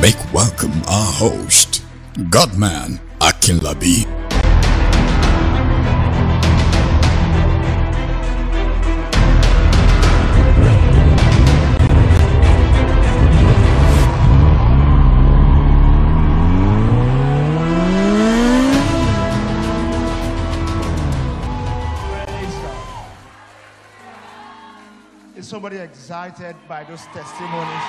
make welcome our host, Godman Akinlabi. Somebody excited by those testimonies.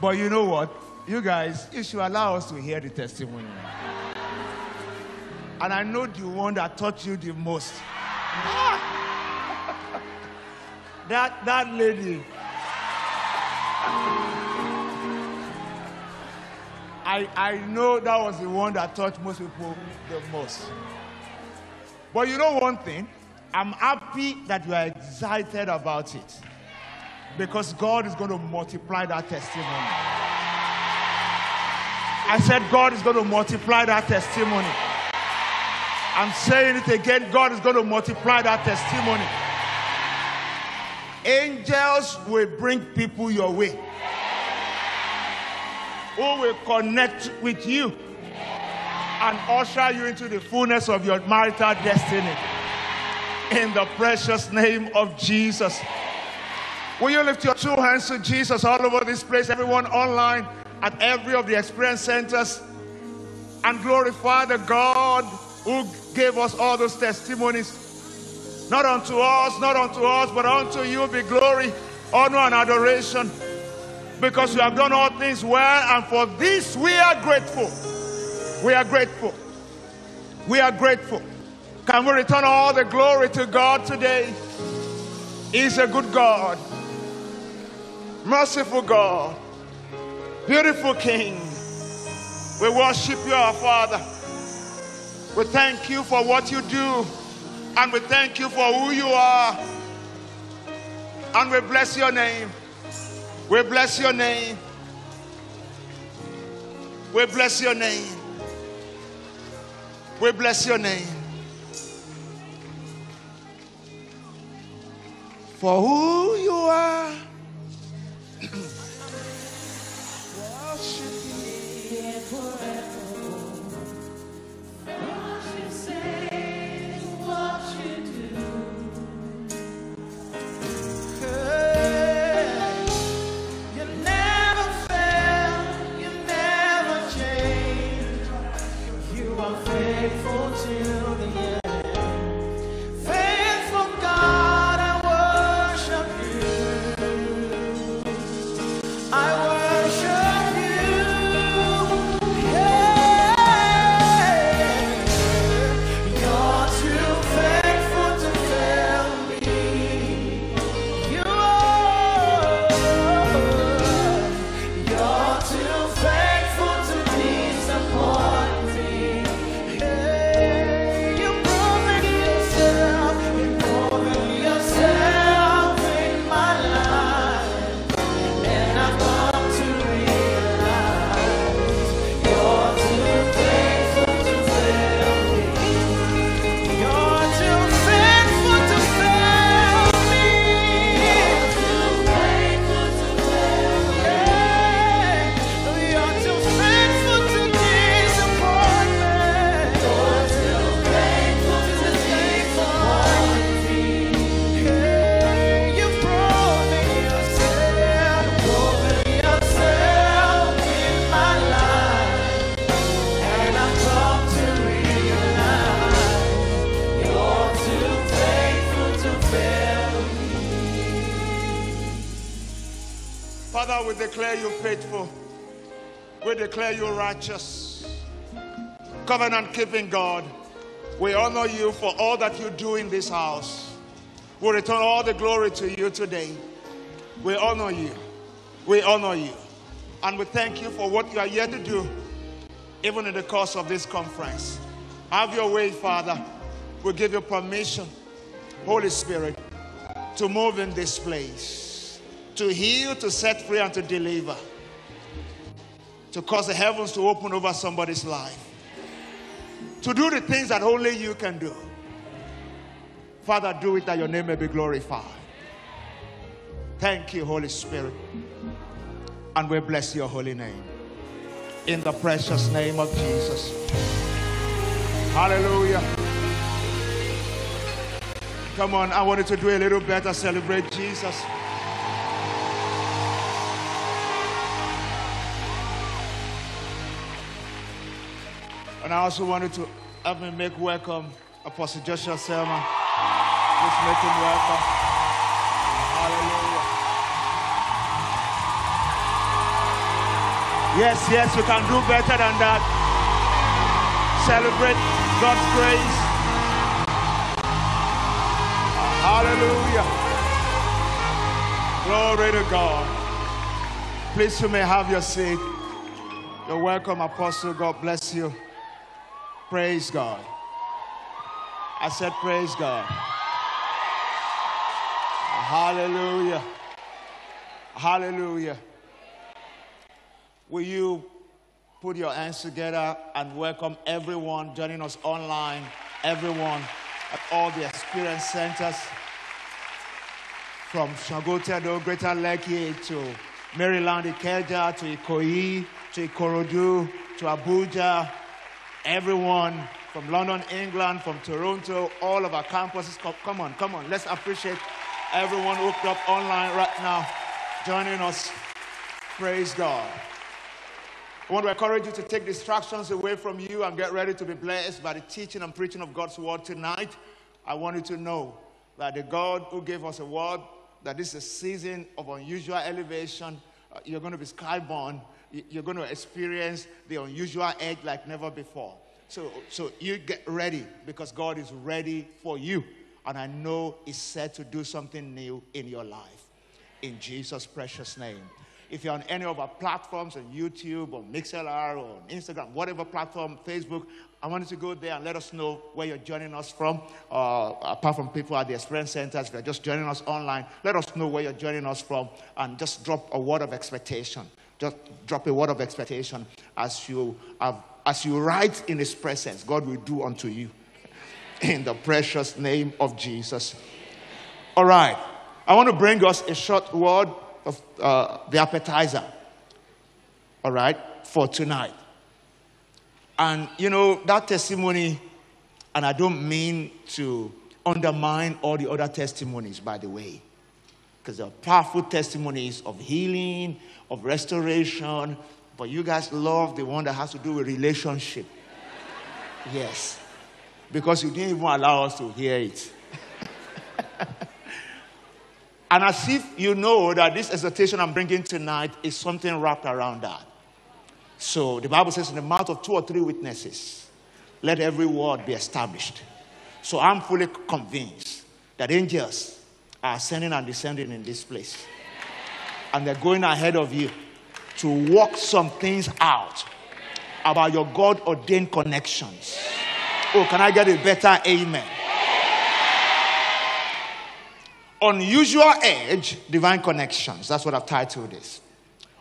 But you know what? You guys, you should allow us to hear the testimony. And I know the one that taught you the most. that lady. I know that was the one that taught most people the most. But you know one thing, I'm happy that you are excited about it, because God is going to multiply that testimony. I said God is going to multiply that testimony. I'm saying it again, God is going to multiply that testimony. Angels will bring people your way, who will connect with you and usher you into the fullness of your marital destiny. In the precious name of Jesus. Will you lift your two hands to Jesus all over this place, everyone online, at every of the experience centers, and glorify the God who gave us all those testimonies. Not unto us, not unto us, but unto you be glory, honor, and adoration, because you have done all things well, and for this we are grateful. We are grateful. We are grateful. Can we return all the glory to God today? He's a good God, merciful God, beautiful King. We worship you, our Father. We thank you for what you do, and we thank you for who you are. And we bless your name. We bless your name. We bless your name. We bless your name. For who you are. We declare you faithful. We declare you righteous. Covenant-keeping God, we honor you for all that you do in this house. We return all the glory to you today. We honor you. We honor you. And we thank you for what you are here to do, even in the course of this conference. Have your way, Father. We give you permission, Holy Spirit, to move in this place. To heal, to set free, and to deliver. To cause the heavens to open over somebody's life. To do the things that only you can do. Father, do it that your name may be glorified. Thank you, Holy Spirit. And we bless your holy name. In the precious name of Jesus. Hallelujah. Come on, I want you to do a little better. Celebrate Jesus. And I also wanted to have me make welcome Apostle Joshua Selman. Let's make him welcome. Hallelujah. Yes, yes, you can do better than that. Celebrate God's grace. Hallelujah. Glory to God. Please, you may have your seat. You're welcome, Apostle. God bless you. Praise God. I said praise God. Hallelujah. Hallelujah. Will you put your hands together and welcome everyone joining us online, everyone at all the experience centers from Shangotedo, Greater Lekki, to Maryland, Ikeja, to Ikoyi, to Ikorodu, to Abuja. Everyone from London, England, from Toronto, all of our campuses. Come on, come on. Let's appreciate everyone hooked up online right now, joining us. Praise God. I want to encourage you to take distractions away from you and get ready to be blessed by the teaching and preaching of God's word tonight. I want you to know that the God who gave us a word, that this is a season of unusual elevation. You're going to be skyborne. You're going to experience the unusual edge like never before. So you get ready, because God is ready for you. And I know he's set to do something new in your life. In Jesus' precious name. If you're on any of our platforms, on YouTube, on MixLR, or on Instagram, whatever platform, Facebook, I want you to go there and let us know where you're joining us from. Apart from people at the experience centers, if you're just joining us online, let us know where you're joining us from and just drop a word of expectation. Just drop a word of expectation as you write in his presence. God will do unto you in the precious name of Jesus. All right. I want to bring us a short word of the appetizer. All right. For tonight. And, you know, that testimony, and I don't mean to undermine all the other testimonies, by the way, because there are powerful testimonies of healing, of restoration, but you guys love the one that has to do with relationship. Yes, because you didn't even allow us to hear it. And as if you know that this exhortation I'm bringing tonight is something wrapped around that. So the Bible says, in the mouth of two or three witnesses, let every word be established. So I'm fully convinced that angels are ascending and descending in this place. And they're going ahead of you to work some things out about your God-ordained connections. Oh, can I get a better amen? Unusual edge, divine connections. That's what I've titled this.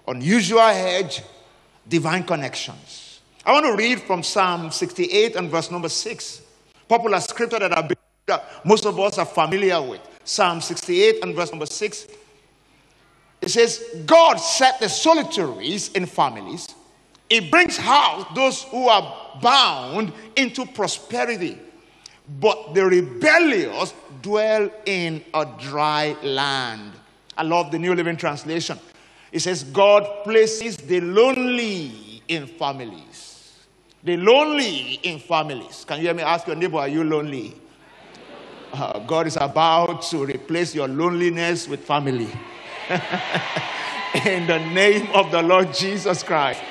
Unusual edge, divine connections. I want to read from Psalm 68 and verse number 6. Popular scripture that I believe that most of us are familiar with. Psalm 68 and verse number 6. It says, God set the solitaries in families. He brings out those who are bound into prosperity. But the rebellious dwell in a dry land. I love the New Living Translation. It says, God places the lonely in families. The lonely in families. Can you hear me? Ask your neighbor, are you lonely? God is about to replace your loneliness with family. In the name of the Lord Jesus Christ.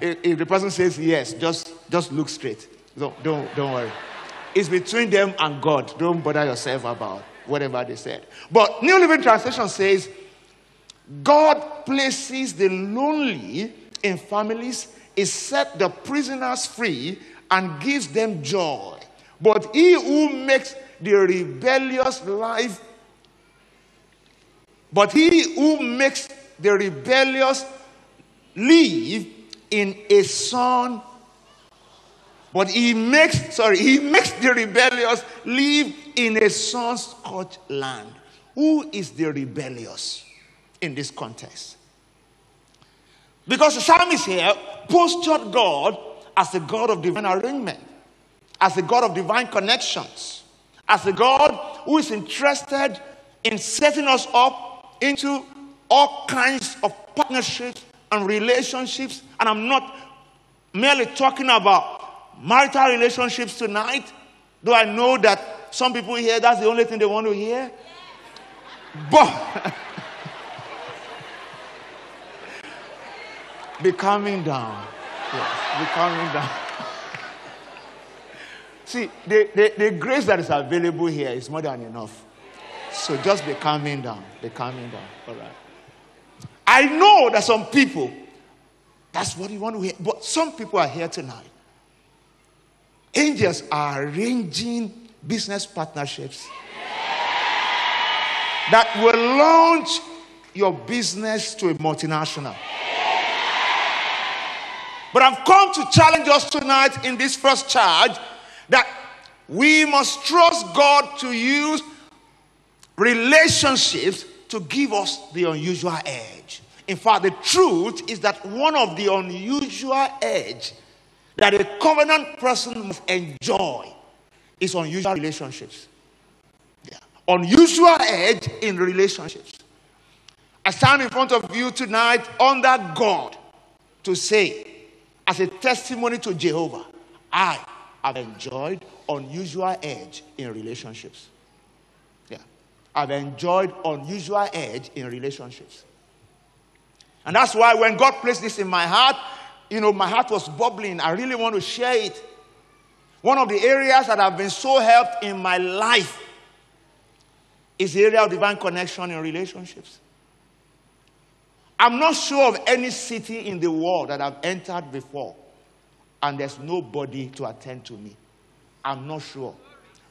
If the person says yes, just look straight. Don't worry. It's between them and God. Don't bother yourself about whatever they said. But New Living Translation says, God places the lonely in families. He set the prisoners free and gives them joy. But he who makes the rebellious life But he who makes the rebellious live in a son. But he makes the rebellious live in a son's scorched land. Who is the rebellious in this context? Because the psalmist here postured God as the God of divine arrangement, as the God of divine connections, as the God who is interested in setting us up into all kinds of partnerships and relationships. And I'm not merely talking about marital relationships tonight, though I know that some people here, that's the only thing they want to hear. But be calming down. Yes, be calming down. See, the grace that is available here is more than enough. So just be calming down. Be calming down. All right. I know that some people, that's what you want to hear. But some people are here tonight. Angels are arranging business partnerships that will launch your business to a multinational. But I've come to challenge us tonight in this first charge, that we must trust God to use relationships to give us the unusual edge. In fact, the truth is that one of the unusual edge that a covenant person must enjoy is unusual relationships. Yeah. Unusual edge in relationships. I stand in front of you tonight under God to say, as a testimony to Jehovah, I've enjoyed unusual edge in relationships. Yeah. I've enjoyed unusual edge in relationships. And that's why when God placed this in my heart, you know, my heart was bubbling. I really want to share it. One of the areas that I've been so helped in my life is the area of divine connection in relationships. I'm not sure of any city in the world that I've entered before and there's nobody to attend to me. I'm not sure.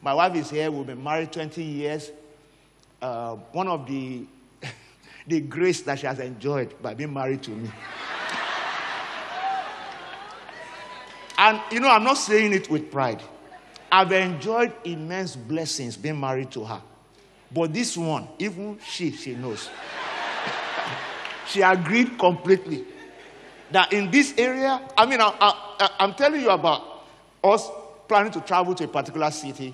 My wife is here. We've been married 20 years. One of the, the grace that she has enjoyed by being married to me. And, you know, I'm not saying it with pride. I've enjoyed immense blessings being married to her. But this one, even she knows. She agreed completely. That in this area, I mean, I'm telling you about us planning to travel to a particular city,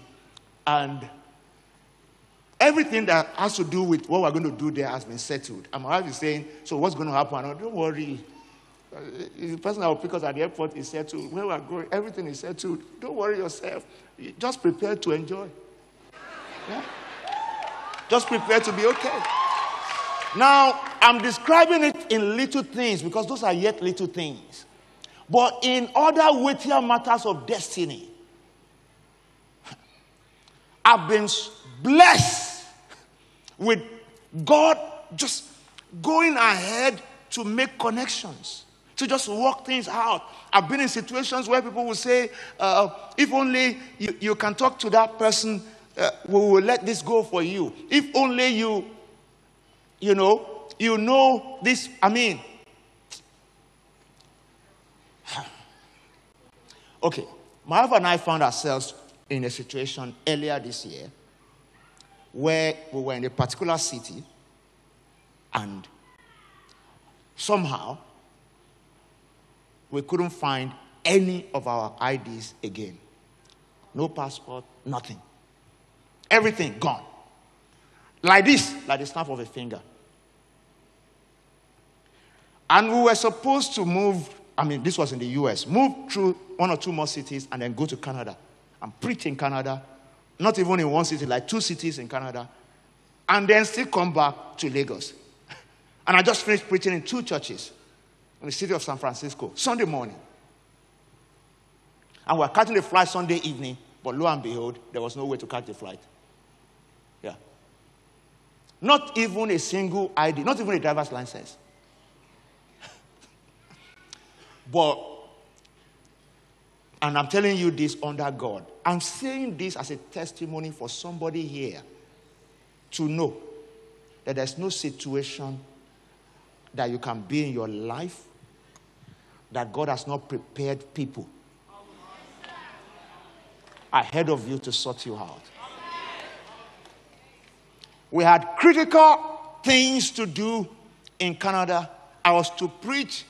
and everything that has to do with what we're going to do there has been settled. And my wife is saying, so what's going to happen? I'm like, don't worry. The person that will pick us at the airport is settled. Where we're going, everything is settled. Don't worry yourself. Just prepare to enjoy. Yeah? Just prepare to be okay. Now, I'm describing it in little things because those are yet little things. But in other weightier matters of destiny, I've been blessed with God just going ahead to make connections, to just work things out. I've been in situations where people will say, if only you can talk to that person, we will let this go for you. If only you know this, I mean. Okay, my wife and I found ourselves in a situation earlier this year where we were in a particular city, and somehow we couldn't find any of our IDs again. No passport, nothing. Everything gone. Like this, like the snap of a finger. And we were supposed to move, I mean, this was in the US, move through one or two more cities and then go to Canada. And preach in Canada, not even in one city, like two cities in Canada. And then still come back to Lagos. And I just finished preaching in two churches in the city of San Francisco, Sunday morning. And we were catching the flight Sunday evening, but lo and behold, there was no way to catch the flight. Yeah. Not even a single ID, not even a driver's license. But, and I'm telling you this under God, I'm saying this as a testimony for somebody here to know that there's no situation that you can be in your life that God has not prepared people ahead of you to sort you out. We had critical things to do in Canada. I was to preach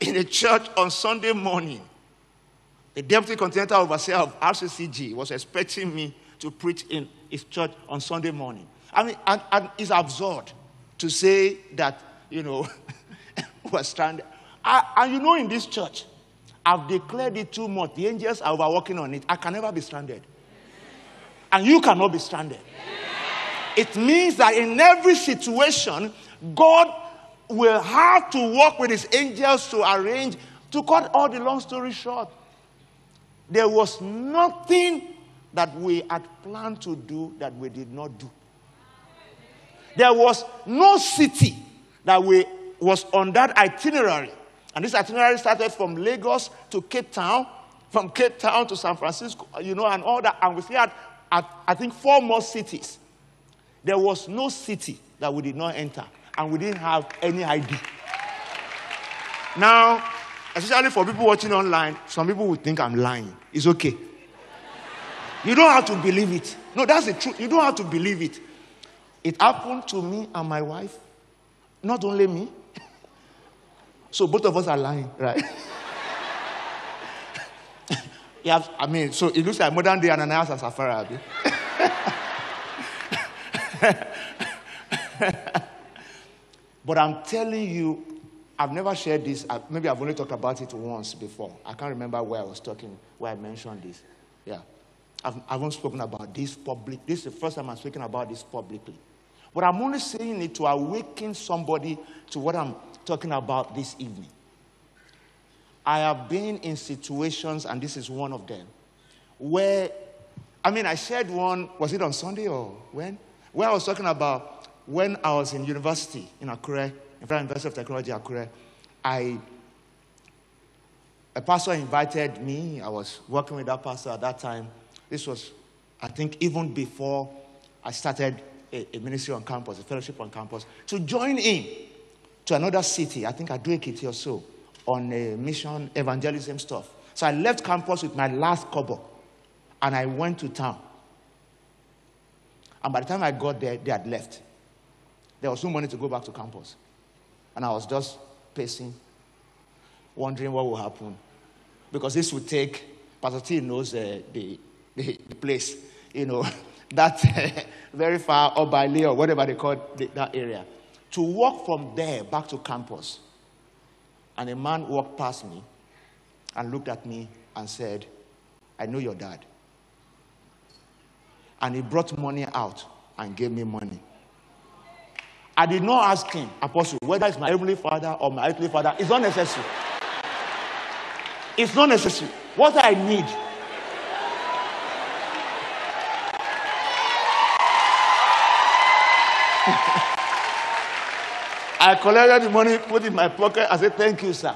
in a church on Sunday morning. The Deputy Continental Overseer of RCCG was expecting me to preach in his church on Sunday morning. I mean, and it's absurd to say that, you know, we're stranded. And you know, in this church, I've declared it too much. The angels are overworking on it. I can never be stranded. And you cannot be stranded. It means that in every situation, God will have to work with his angels to arrange. To cut all the long story short, there was nothing that we had planned to do that we did not do. There was no city that was on that itinerary. And this itinerary started from Lagos to Cape Town, from Cape Town to San Francisco, you know, and all that. And we still had, I think, 4 more cities. There was no city that we did not enter, and we didn't have any ID. Now, especially for people watching online, some people would think I'm lying. It's okay. You don't have to believe it. No, that's the truth. You don't have to believe it. It happened to me and my wife. Not only me. So both of us are lying, right? Yeah, I mean, so it looks like modern day Ananias and Sapphira. But I'm telling you, I've never shared this. Maybe I've only talked about it once before. I can't remember where I was talking, where I mentioned this. Yeah, I've only spoken about this publicly. This is the first time I'm speaking about this publicly. But I'm only saying it to awaken somebody to what I'm talking about this evening. I have been in situations, and this is one of them, where, I mean, I shared one, was it on Sunday or when? Where I was talking about when I was in university in Akure, in Federal University of Technology Akure, a pastor invited me. I was working with that pastor at that time. This was, I think, even before I started a ministry on campus, a fellowship on campus, to join in to another city, I think Aduekiti or so, on a mission evangelism stuff. So I left campus with my last kobo, and I went to town. And by the time I got there, they had left. There was no money to go back to campus. And I was just pacing, wondering what will happen. Because this would take, Pastor T knows the place, you know, that very far, or by Leo, whatever they call that area. To walk from there back to campus. And a man walked past me and looked at me and said, "I know your dad." And he brought money out and gave me money. I did not ask him, Apostle, whether it's my heavenly father or my earthly father. It's not necessary. It's not necessary. What I need. I collected the money, put it in my pocket. I said, "Thank you, sir."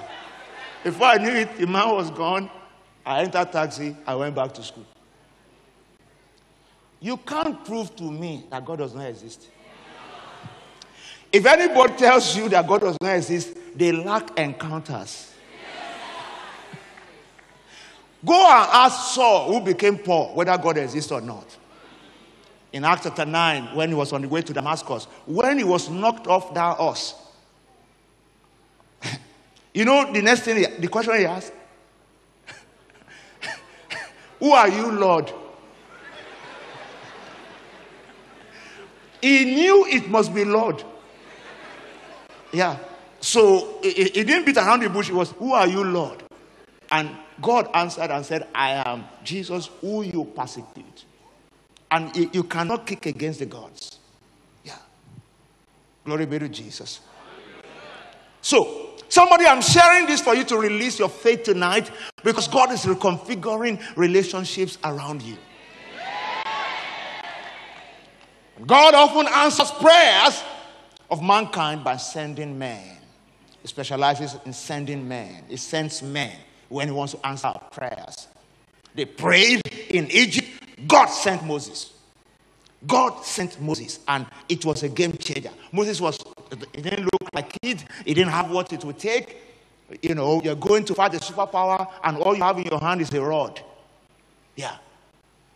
Before I knew it, the man was gone. I entered a taxi. I went back to school. You can't prove to me that God does not exist. If anybody tells you that God does not exist, they lack encounters. Go and ask Saul, who became Paul, whether God exists or not. In Acts chapter 9, when he was on the way to Damascus, when he was knocked off that horse, you know the next thing, the question he asked, "Who are you, Lord?" He knew it must be Lord. Yeah. So he didn't beat around the bush. It was, "Who are you, Lord?" And God answered and said, "I am Jesus who you persecute." And you cannot kick against the gods. Yeah. Glory be to Jesus. So, somebody, I'm sharing this for you to release your faith tonight, because God is reconfiguring relationships around you. God often answers prayers of mankind by sending men. He specializes in sending men. He sends men when he wants to answer our prayers. They prayed in Egypt. God sent Moses. God sent Moses, and it was a game changer. Moses was, it didn't look like it. He didn't have what it would take. You know, you're going to fight a superpower, and all you have in your hand is a rod. Yeah.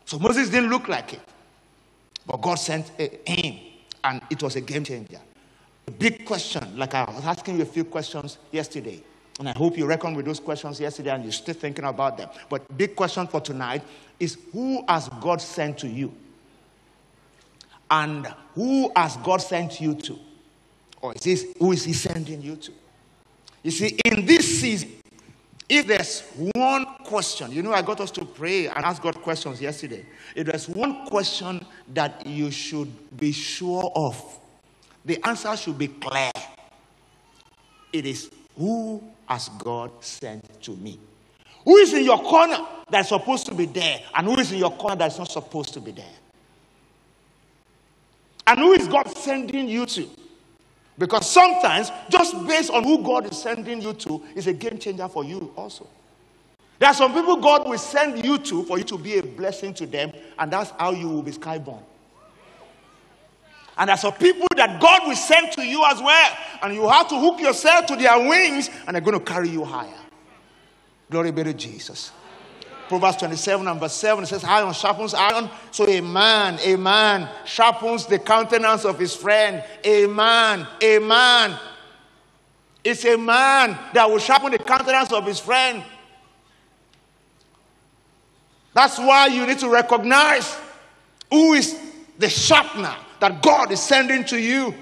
So Moses didn't look like it. But God sent him, and it was a game changer. A big question, like I was asking you a few questions yesterday, and I hope you reckoned with those questions yesterday and you're still thinking about them. But big question for tonight is, who has God sent to you? And who has God sent you to? Or who is he sending you to? You see, in this season, if there's one question, you know, I got us to pray and ask God questions yesterday. If there's one question that you should be sure of, the answer should be clear. It is, who has God sent to me? Who is in your corner that's supposed to be there? And who is in your corner that's not supposed to be there? And who is God sending you to? Because sometimes, just based on who God is sending you to, is a game changer for you also. There are some people God will send you to for you to be a blessing to them, and that's how you will be skyborne. And there are some people that God will send to you as well, and you have to hook yourself to their wings, and they're going to carry you higher. Glory be to Jesus. Proverbs 27 and verse 7 says, iron sharpens iron, so a man sharpens the countenance of his friend. A man. It's a man that will sharpen the countenance of his friend. That's why you need to recognize who is the sharpener that God is sending to you.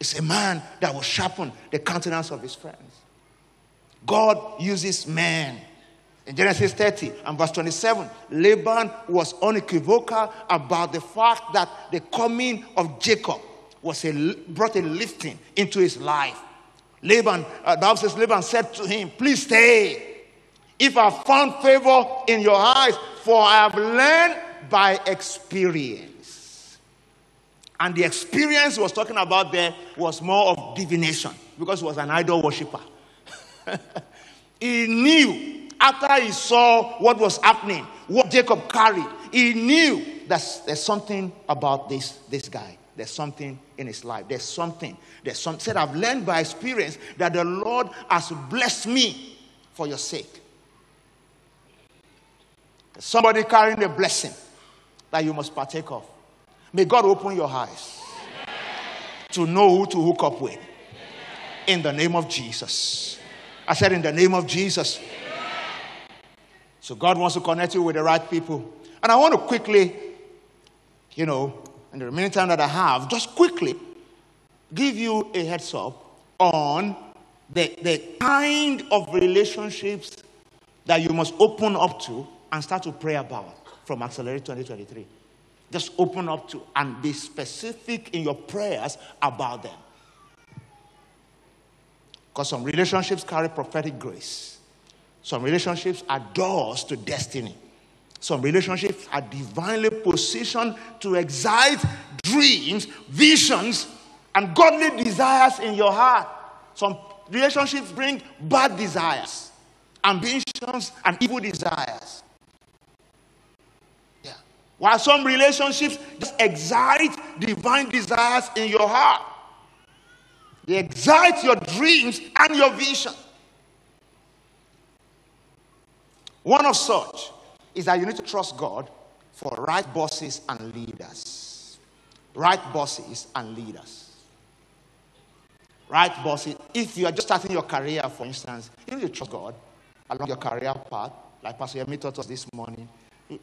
It's a man that will sharpen the countenance of his friends. God uses man. In Genesis 30 and verse 27, Laban was unequivocal about the fact that the coming of Jacob brought a lifting into his life. Laban said to him, please stay, if I have found favor in your eyes, for I have learned by experience. And the experience he was talking about there was more of divination, because he was an idol worshiper. He knew, after he saw what was happening, what Jacob carried, he knew that there's something about this guy. There's something in his life. There's something. There's something. Said, I've learned by experience that the Lord has blessed me for your sake. There's somebody carrying the blessing that you must partake of. May God open your eyes to know who to hook up with. In the name of Jesus. I said, in the name of Jesus. So God wants to connect you with the right people. And I want to quickly, you know, in the remaining time that I have, just quickly give you a heads up on the kind of relationships that you must open up to and start to pray about from Accelerate 2023. Just open up to and be specific in your prayers about them. Because some relationships carry prophetic grace. Some relationships are doors to destiny. Some relationships are divinely positioned to excite dreams, visions, and godly desires in your heart. Some relationships bring bad desires, ambitions, and evil desires. Yeah. While some relationships just excite divine desires in your heart. They excite your dreams and your vision. One of such is that you need to trust God for right bosses and leaders. Right bosses and leaders. Right bosses. If you are just starting your career, for instance, you need to trust God along your career path, like Pastor Yemi taught us this morning.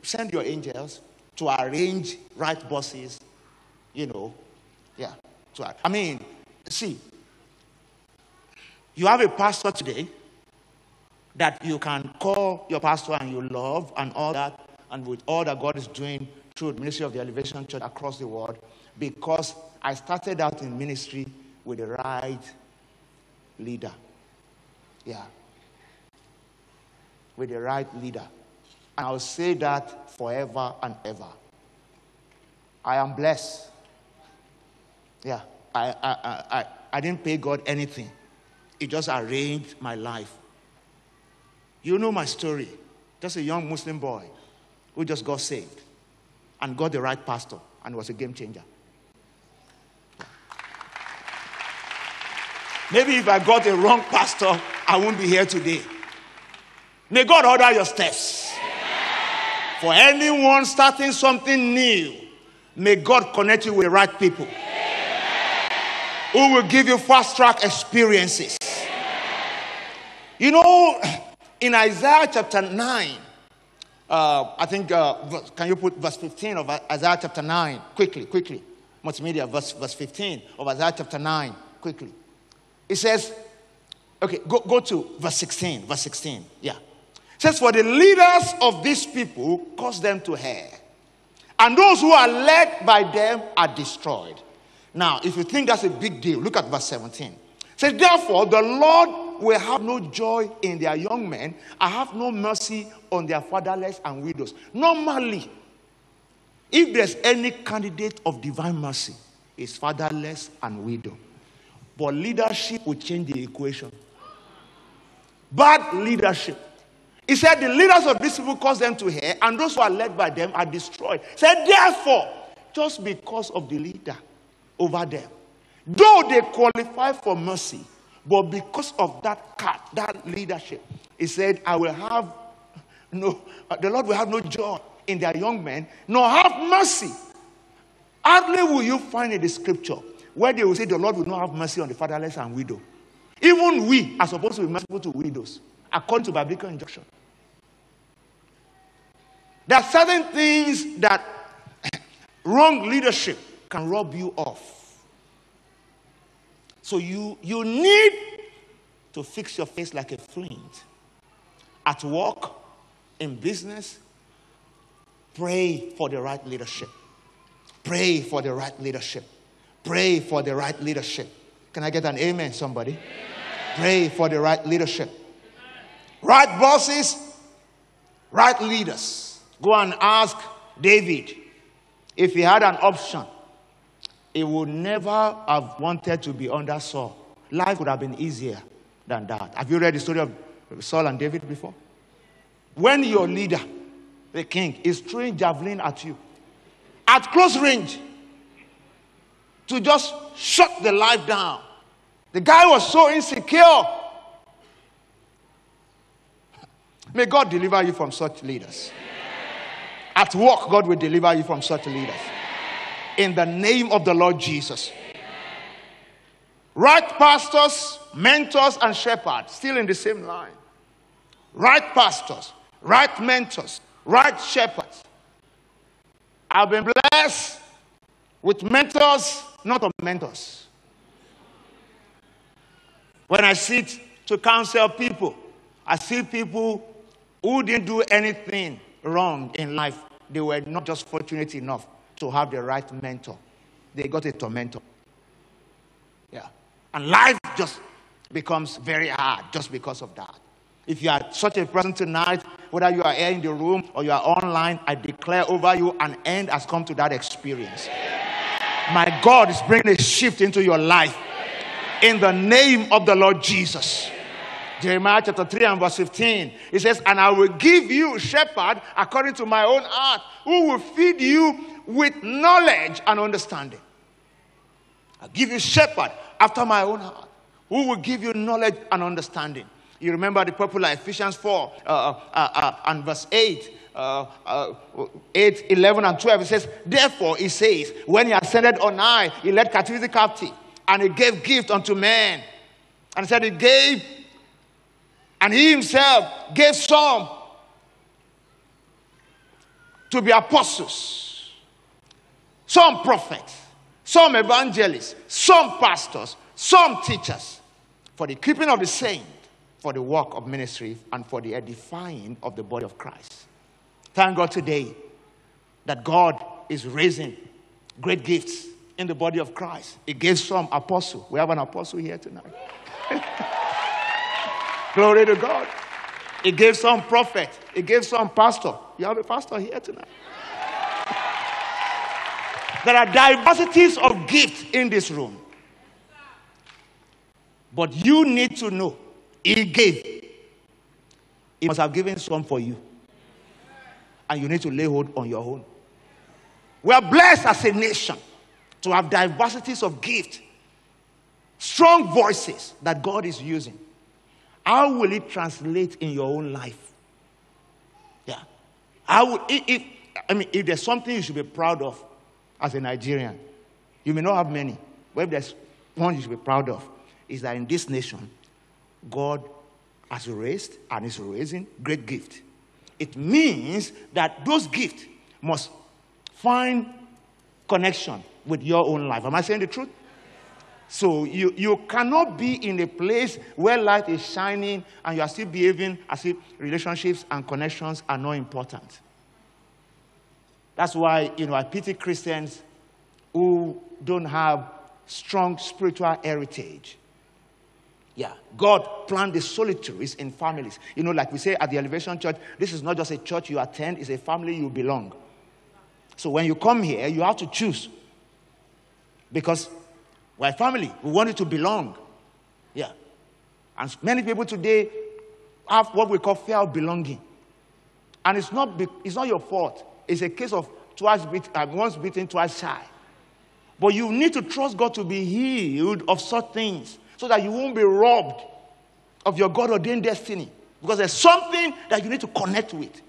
Send your angels to arrange right bosses, you know. Yeah. See, you have a pastor today that you can call your pastor and you love and all that, and with all that God is doing through the ministry of the Elevation Church across the world, because I started out in ministry with the right leader. Yeah. With the right leader. And I'll say that forever and ever. I am blessed. Yeah. I didn't pay God anything. He just arranged my life. You know my story. Just a young Muslim boy who just got saved and got the right pastor, and was a game changer. Maybe if I got the wrong pastor, I won't be here today. May God order your steps. For anyone starting something new, may God connect you with the right people. Who will give you fast-track experiences. You know, in Isaiah chapter 9, can you put verse 15 of Isaiah chapter 9? Quickly. Multimedia, verse 15 of Isaiah chapter 9. Quickly. It says, okay, go to verse 16. Verse 16, yeah. It says, for the leaders of these people cause them to err, and those who are led by them are destroyed. Now, if you think that's a big deal, look at verse 17. It says, therefore, the Lord will have no joy in their young men. I have no mercy on their fatherless and widows. Normally, if there's any candidate of divine mercy, it's fatherless and widow. But leadership will change the equation. Bad leadership. He said, the leaders of these people cause them to err, and those who are led by them are destroyed. He said, therefore, just because of the leader over them, though they qualify for mercy, but because of that leadership, he said, the Lord will have no joy in their young men, nor have mercy. Hardly will you find in the scripture where they will say the Lord will not have mercy on the fatherless and widow. Even we are supposed to be merciful to widows, according to biblical injunction. There are certain things that wrong leadership can rob you off. So you need to fix your face like a flint. At work, in business, pray for the right leadership. Pray for the right leadership. Pray for the right leadership. Can I get an amen, somebody? Amen. Pray for the right leadership. Right bosses, right leaders. Go and ask David if he had an option. He would never have wanted to be under Saul. Life would have been easier than that. Have you read the story of Saul and David before? When your leader, the king, is throwing javelin at you, at close range, to just shut the life down. The guy was so insecure. May God deliver you from such leaders. At work, God will deliver you from such leaders. In the name of the Lord Jesus. Right pastors, mentors, and shepherds. Still in the same line. Right pastors, right mentors, right shepherds. I've been blessed with mentors, not of mentors. When I sit to counsel people, I see people who didn't do anything wrong in life. They were not just fortunate enough to have the right mentor. They got a tormentor. Yeah. And life just becomes very hard just because of that. If you are such a person tonight, whether you are here in the room or you are online, I declare over you an end has come to that experience. Yeah. My God is bringing a shift into your life. Yeah. In the name of the Lord Jesus. Yeah. Jeremiah chapter 3 and verse 15. It says, and I will give you shepherd according to my own heart, who will feed you with knowledge and understanding. I'll give you shepherd after my own heart, who will give you knowledge and understanding. You remember the popular Ephesians 4 and verse 8, 8, 11 and 12. It says, therefore, he says, when he ascended on high, he led captivity captive, and he gave gift unto men. And he said he gave, and he himself gave some to be apostles, some prophets, some evangelists, some pastors, some teachers, for the keeping of the saint, for the work of ministry, and for the edifying of the body of Christ. Thank God today that God is raising great gifts in the body of Christ. He gave some apostle. We have an apostle here tonight. Glory to God. He gave some prophet. He gave some pastor. You have a pastor here tonight. There are diversities of gifts in this room. But you need to know, he gave. He must have given some for you. And you need to lay hold on your own. We are blessed as a nation to have diversities of gifts. Strong voices that God is using. How will it translate in your own life? Yeah. If there's something you should be proud of as a Nigerian, you may not have many, but if there's one you should be proud of, is that in this nation, God has raised and is raising great gift. It means that those gifts must find connection with your own life. Am I saying the truth? So you cannot be in a place where light is shining and you are still behaving as if relationships and connections are not important. That's why, I pity Christians who don't have strong spiritual heritage. Yeah, God planned the solitaries in families. Like we say at the Elevation Church, this is not just a church you attend, it's a family you belong. So when you come here, you have to choose. Because we're a family. We want you to belong. Yeah. And many people today have what we call fear of belonging. And it's not your fault. It's a case of once beaten, twice shy. But you need to trust God to be healed of such things so that you won't be robbed of your God-ordained destiny. Because there's something that you need to connect with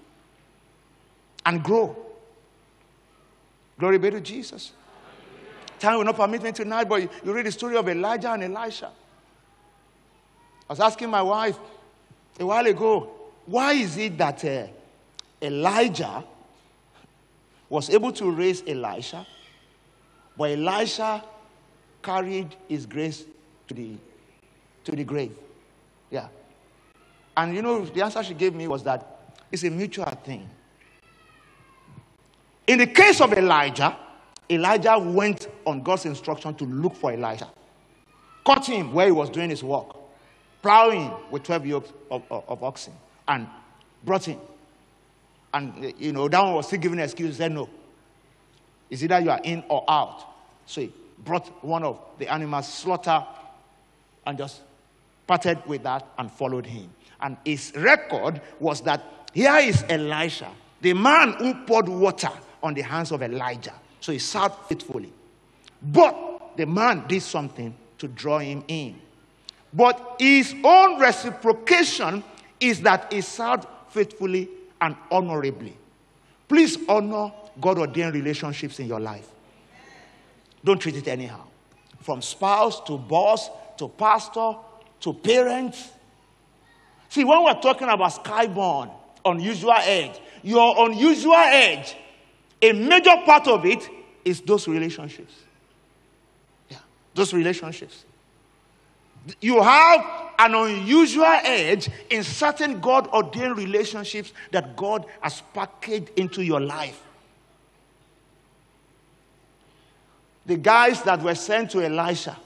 and grow. Glory be to Jesus. Time will not permit me tonight, but you read the story of Elijah and Elisha. I was asking my wife a while ago, why is it that Elijah was able to raise Elisha, but Elisha carried his grace to the grave? Yeah. And the answer she gave me was that it's a mutual thing. In the case of Elijah, Elijah went on God's instruction to look for Elisha. Caught him where he was doing his work, plowing with 12 yokes of oxen, and brought him. And, that one was still giving an excuse. He said, no. It's either you are in or out. So he brought one of the animals, slaughtered, and just parted with that and followed him. And his record was that here is Elisha, the man who poured water on the hands of Elijah. So he served faithfully. But the man did something to draw him in. But his own reciprocation is that he served faithfully and honorably. Please honor God-ordained relationships in your life. Don't treat it anyhow. From spouse to boss to pastor to parents. See, when we're talking about skyborn, unusual edge, your unusual edge, a major part of it is those relationships. Yeah, those relationships. You have an unusual edge in certain God-ordained relationships that God has packaged into your life. The guys that were sent to Elisha,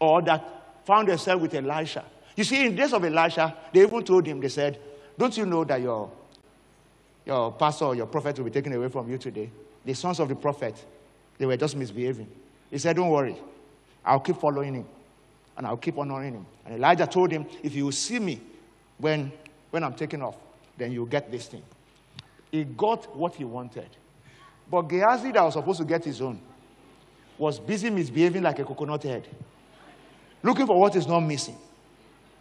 or that found themselves with Elisha. You see, in the days of Elisha, they even told him, they said, don't you know that your pastor or your prophet will be taken away from you today? The sons of the prophet, they were just misbehaving. He said, don't worry. I'll keep following him. And I'll keep honoring him. And Elijah told him, if you will see me when I'm taken off, then you'll get this thing. He got what he wanted. But Gehazi, that was supposed to get his own, was busy misbehaving like a coconut head, looking for what is not missing.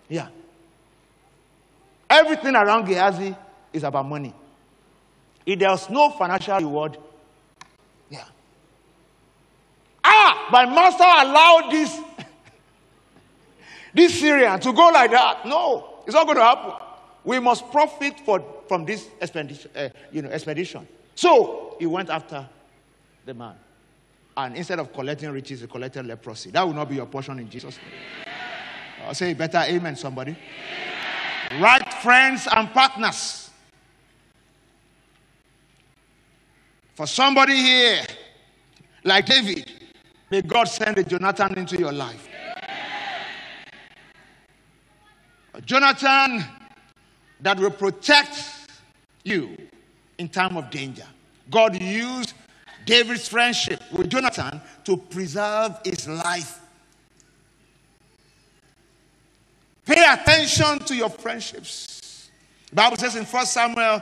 Yeah. Everything around Gehazi is about money. If there was no financial reward, yeah. My master allowed this Syrian to go like that. No, it's not going to happen. We must profit from this expedition, So he went after the man, and instead of collecting riches, he collected leprosy. That will not be your portion in Jesus' name. I'll say better, amen, somebody. Amen. Right friends and partners. For somebody here, like David, may God send a Jonathan into your life. A Jonathan that will protect you in time of danger. God used David's friendship with Jonathan to preserve his life. Pay attention to your friendships. The Bible says in 1 Samuel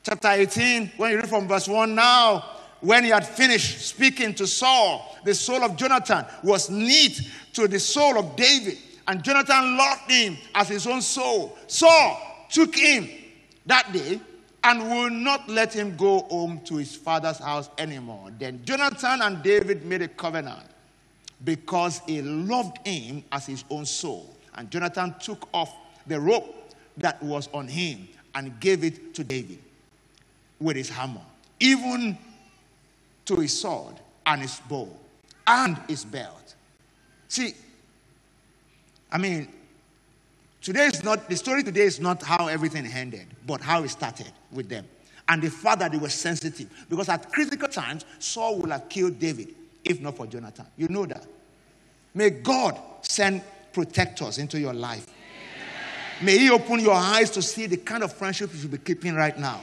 Chapter 18, when you read from verse 1, now, when he had finished speaking to Saul, the soul of Jonathan was knit to the soul of David, and Jonathan loved him as his own soul. Saul took him that day and will not let him go home to his father's house anymore. Then Jonathan and David made a covenant, because he loved him as his own soul. And Jonathan took off the rope that was on him and gave it to David with his hammer, even to his sword and his bow and his belt. See, I mean, the story today is not how everything ended, but how it started with them. And the fact that they were sensitive, because at critical times, Saul would have killed David if not for Jonathan. You know that. May God send protectors into your life. Amen. May he open your eyes to see the kind of friendship you should be keeping right now.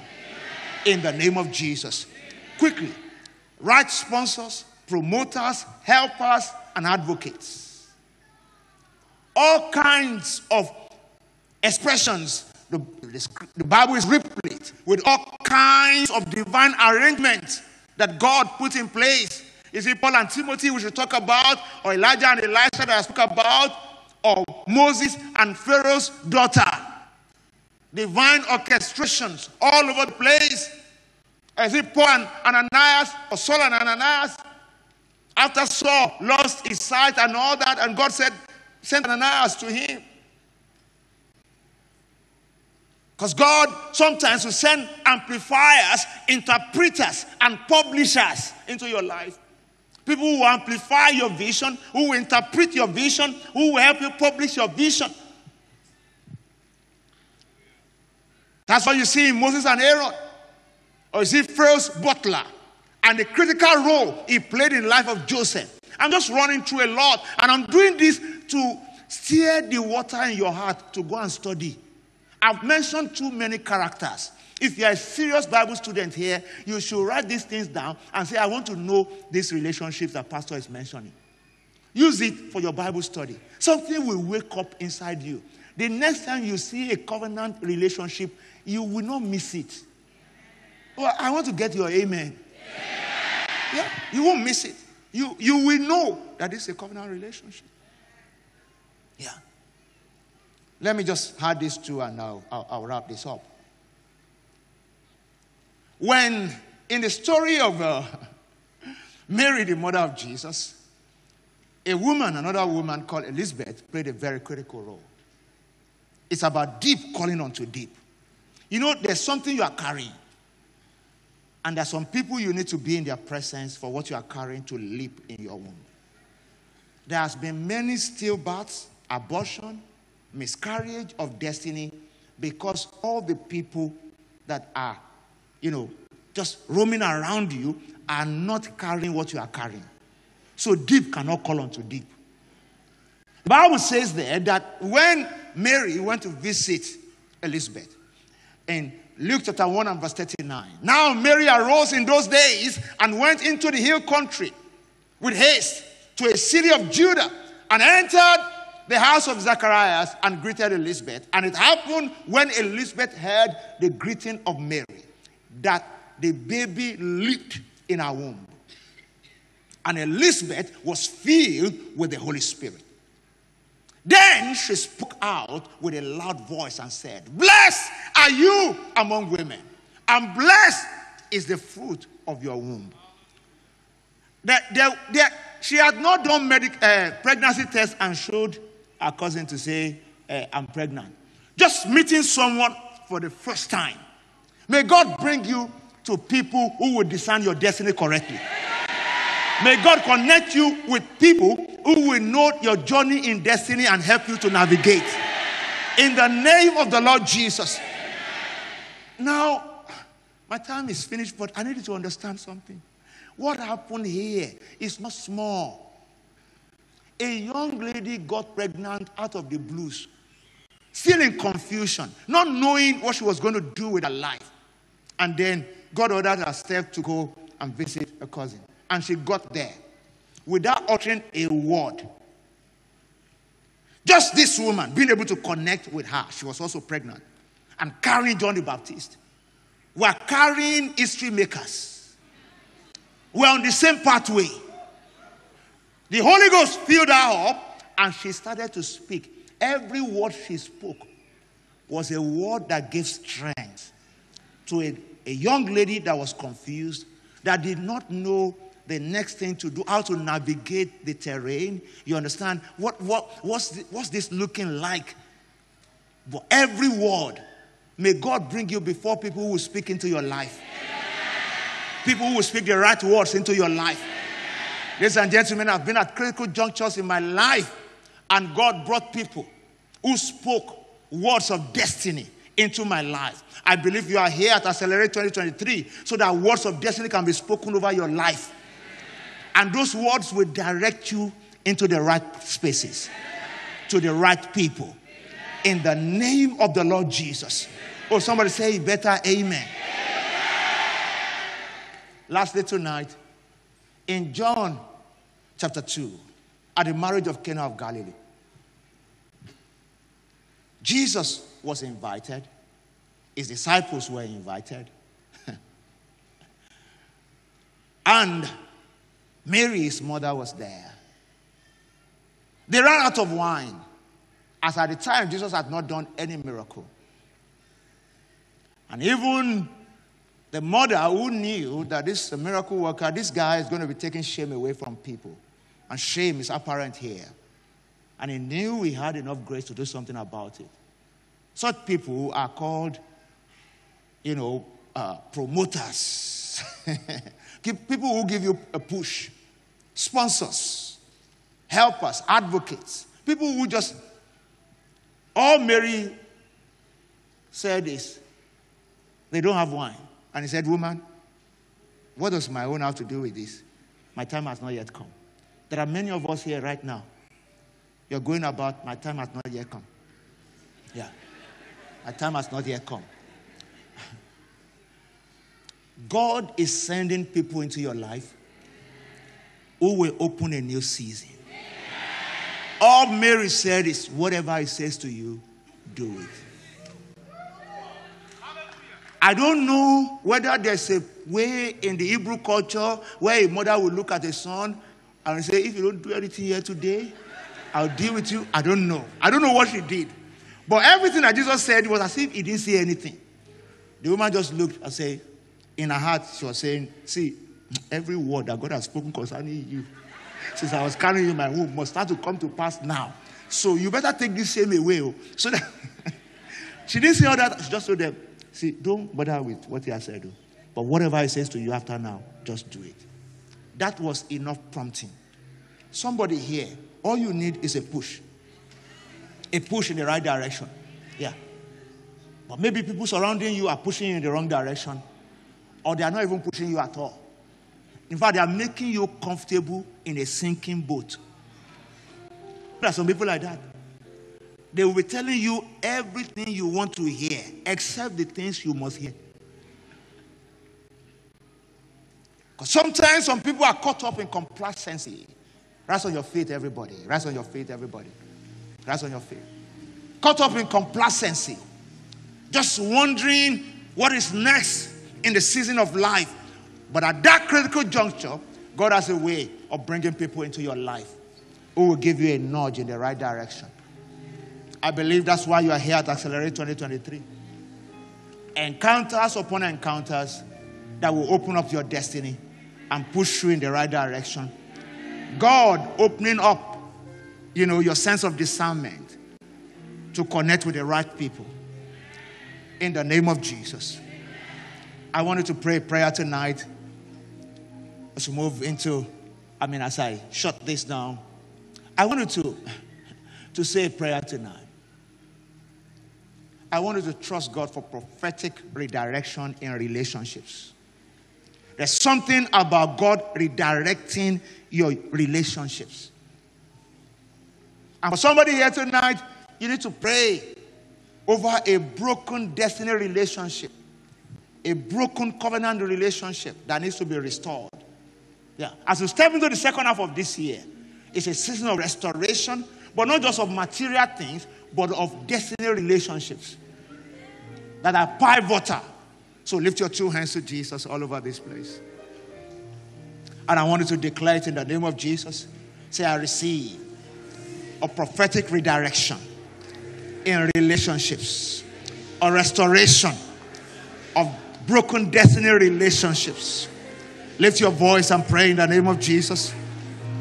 Amen. In the name of Jesus. Amen. Quickly, right sponsors, promoters, helpers, and advocates. All kinds of expressions. The Bible is replete with all kinds of divine arrangements that God put in place. Is it Paul and Timothy we should talk about, or Elijah and Elisha that I spoke about, or Moses and Pharaoh's daughter? Divine orchestrations all over the place. Is it Paul and Ananias, or Saul and Ananias? After Saul lost his sight and all that, and God said, send Ananias to him. Because God sometimes will send amplifiers, interpreters, and publishers into your life. People who amplify your vision, who will interpret your vision, who will help you publish your vision. That's what you see in Moses and Aaron. Or you see Pharaoh's butler and the critical role he played in the life of Joseph. I'm just running through a lot, and I'm doing this to stir the water in your heart to go and study. I've mentioned too many characters. If you're a serious Bible student here, you should write these things down and say, I want to know these relationships that pastor is mentioning. Use it for your Bible study. Something will wake up inside you. The next time you see a covenant relationship, you will not miss it. Well, I want to get your amen. Yeah, you won't miss it. You will know that it's a covenant relationship. Yeah. Let me just add this to, and I'll wrap this up. When, in the story of Mary, the mother of Jesus, another woman called Elizabeth played a very critical role. It's about deep calling onto deep. You know, there's something you are carrying. And there's some people you need to be in their presence for what you are carrying to leap in your womb. There has been many stillbirths, abortion, miscarriage of destiny, because all the people that are, just roaming around you are not carrying what you are carrying. So deep cannot call on to deep. The Bible says there that when Mary went to visit Elizabeth, in Luke chapter 1 and verse 39, now Mary arose in those days and went into the hill country with haste to a city of Judah, and entered the house of Zacharias and greeted Elizabeth. And it happened when Elizabeth heard the greeting of Mary that the baby leaped in her womb. And Elizabeth was filled with the Holy Spirit. Then she spoke out with a loud voice and said, blessed are you among women, and blessed is the fruit of your womb. She had not done pregnancy tests and showed her cousin to say, I'm pregnant. Just meeting someone for the first time. May God bring you to people who will discern your destiny correctly. May God connect you with people who will know your journey in destiny and help you to navigate. In the name of the Lord Jesus. Now, my time is finished, but I need you to understand something. What happened here is not small. A young lady got pregnant out of the blues, still in confusion, not knowing what she was going to do with her life. And then God ordered herself to go and visit a cousin. And she got there without uttering a word. Just this woman being able to connect with her. She was also pregnant and carrying John the Baptist. We are carrying history makers. We are on the same pathway. The Holy Ghost filled her up, and she started to speak. Every word she spoke was a word that gave strength. to a young lady that was confused, that did not know the next thing to do, how to navigate the terrain. You understand? What's this looking like? But every word, may God bring you before people who will speak into your life. People who will speak the right words into your life. Ladies and gentlemen, I've been at critical junctures in my life, and God brought people who spoke words of destiny into my life. I believe you are here at Accelerate 2023 so that words of destiny can be spoken over your life. And those words will direct you into the right spaces, to the right people. In the name of the Lord Jesus. Oh, somebody say better, amen. Lastly tonight, in John chapter 2, at the marriage of Cana of Galilee, Jesus was invited. His disciples were invited. And Mary, his mother, was there. They ran out of wine, as at the time Jesus had not done any miracle. And even the mother, who knew that this miracle worker, this guy is going to be taking shame away from people. And shame is apparent here. And he knew he had enough grace to do something about it. Such people are called, promoters. People who give you a push. Sponsors. Helpers. Advocates. People who just... All Mary said is, they don't have wine. And he said, woman, what does my own have to do with this? My time has not yet come. There are many of us here right now. You're going about, my time has not yet come. Yeah. My time has not yet come. God is sending people into your life who will open a new season. All Mary said is, whatever he says to you, do it. I don't know whether there's a way in the Hebrew culture where a mother will look at a son and say, if you don't do anything here today, I'll deal with you. I don't know. I don't know what she did. But everything that Jesus said was as if he didn't say anything. The woman just looked and said, in her heart, she was saying, see, every word that God has spoken concerning you since I was carrying you in my womb must start to come to pass now. So you better take this shame away. So that she didn't say all that. She just told them, see, don't bother with what he has said. But whatever he says to you after now, just do it. That was enough prompting. Somebody here, all you need is a push. A push in the right direction. Yeah. But maybe people surrounding you are pushing you in the wrong direction. Or they are not even pushing you at all. In fact, they are making you comfortable in a sinking boat. There are some people like that. They will be telling you everything you want to hear, except the things you must hear. Because sometimes some people are caught up in complacency. Rise on your feet, everybody. Rise on your feet, everybody. Rise on your feet. Caught up in complacency. Just wondering what is next in the season of life. But at that critical juncture, God has a way of bringing people into your life who will give you a nudge in the right direction. I believe that's why you are here at Accelerate 2023. Encounters upon encounters that will open up your destiny and push you in the right direction. God opening up, your sense of discernment to connect with the right people. In the name of Jesus. I wanted to pray a prayer tonight. As we move into, as I shut this down, I wanted to say a prayer tonight. I wanted to trust God for prophetic redirection in relationships. There's something about God redirecting your relationships. And for somebody here tonight, you need to pray over a broken destiny relationship, a broken covenant relationship that needs to be restored. Yeah. As we step into the second half of this year, it's a season of restoration, but not just of material things, but of destiny relationships that are pivotal. So lift your two hands to Jesus all over this place. And I want you to declare it in the name of Jesus. Say, I receive a prophetic redirection in relationships, a restoration of broken destiny relationships. Lift your voice and pray in the name of Jesus.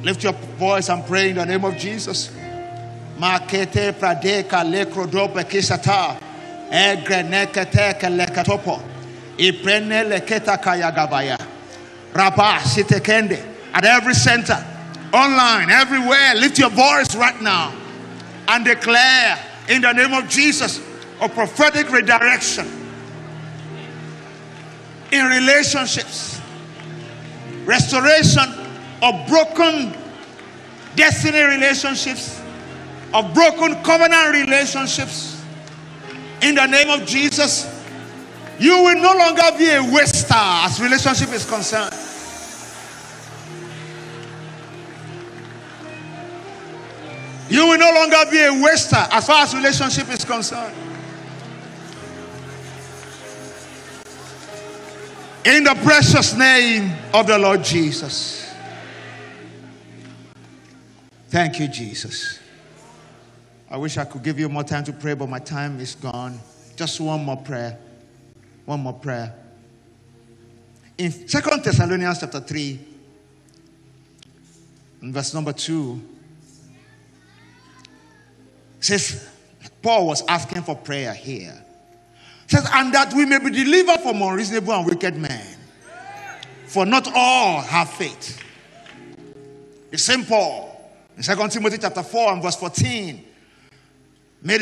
Lift your voice and pray in the name of Jesus. Makete pradeka lekrodope kisata egrenekete kelekatopo iprene leketa kayagabaya raba sitekende. At every center, online, everywhere, lift your voice right now and declare in the name of Jesus a prophetic redirection in relationships, restoration of broken destiny relationships, of broken covenant relationships. In the name of Jesus, you will no longer be a waster as relationship is concerned. You will no longer be a waster as far as relationship is concerned. In the precious name of the Lord Jesus. Thank you, Jesus. I wish I could give you more time to pray, but my time is gone. Just one more prayer. One more prayer. In 2 Thessalonians chapter 3, and verse number 2, it says, Paul was asking for prayer here. It says, and that we may be delivered from unreasonable and wicked men. For not all have faith. The same Paul, in 2 Timothy chapter 4 and verse 14, made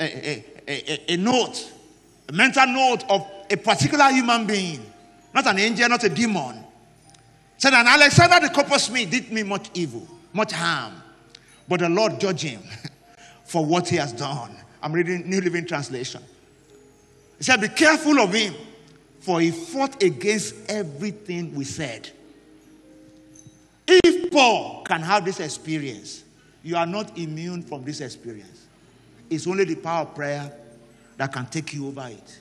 a note, a mental note of a particular human being. Not an angel, not a demon. It said, and Alexander the coppersmith did me much evil, much harm. But the Lord judged him for what he has done. I'm reading New Living Translation. He said, be careful of him, for he fought against everything we said. If Paul can have this experience, you are not immune from this experience. It's only the power of prayer that can take you over it.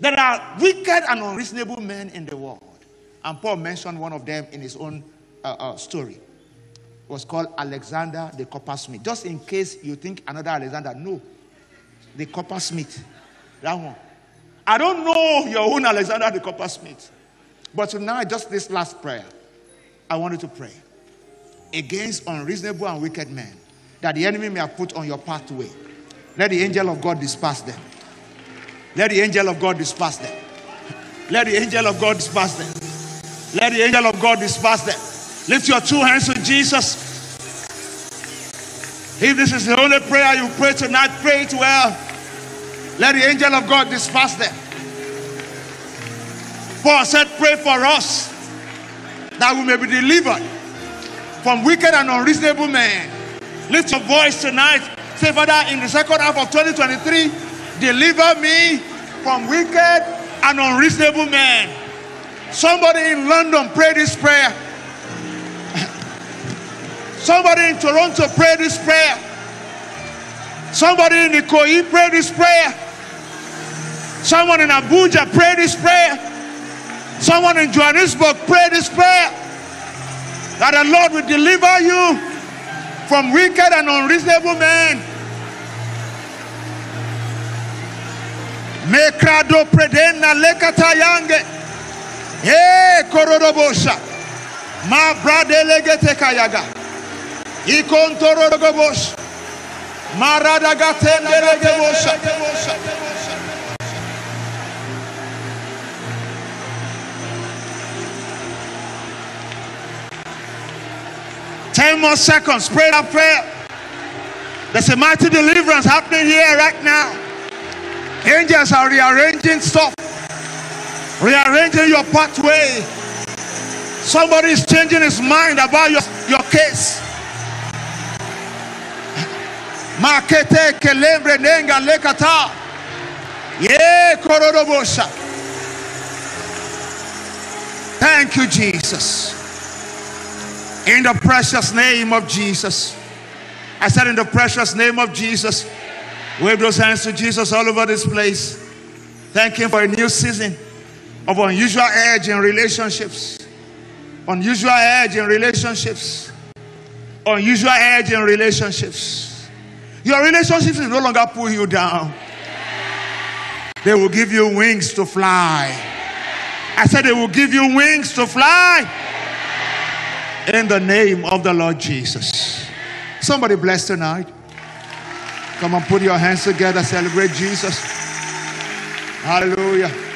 There are wicked and unreasonable men in the world. And Paul mentioned one of them in his own story. It was called Alexander the Coppersmith. Just in case you think another Alexander, no. The Coppersmith. That one. I don't know your own Alexander the Coppersmith. But tonight, just this last prayer, I want you to pray. Against unreasonable and wicked men that the enemy may have put on your pathway. Let the angel of God disperse them. Let the angel of God disperse them. Let the angel of God disperse them. Let the angel of God disperse them. Lift your two hands to Jesus. If this is the only prayer you pray tonight, pray it well. Let the angel of God disperse them. Paul said, pray for us that we may be delivered from wicked and unreasonable men. Lift your voice tonight. Say, Father, in the second half of 2023, deliver me from wicked and unreasonable men. Somebody in London, pray this prayer. Somebody in Toronto, pray this prayer. Somebody in Nicoya, pray this prayer. Someone in Abuja, pray this prayer. Someone in Johannesburg, pray this prayer. That the Lord will deliver you from wicked and unreasonable men. Me krado predena lekata yange. Hey, korodobosha. Ma brade legete kayaga. Ikon torodogobosh. Ma radagate legegebosha. Ten more seconds. Pray that prayer. There's a mighty deliverance happening here right now. Angels are rearranging stuff. Rearranging your pathway. Somebody is changing his mind about your case. Makete kelembre nenga lekata. Ye korodobosha. Thank you, Jesus. In the precious name of Jesus. I said, in the precious name of Jesus. Wave those hands to Jesus all over this place. Thank him for a new season of unusual edge in relationships. Unusual edge in relationships. Unusual edge in relationships. Your relationships will no longer pull you down. They will give you wings to fly. I said they will give you wings to fly. In the name of the Lord Jesus. Somebody bless tonight. Come on, put your hands together. Celebrate Jesus. Hallelujah.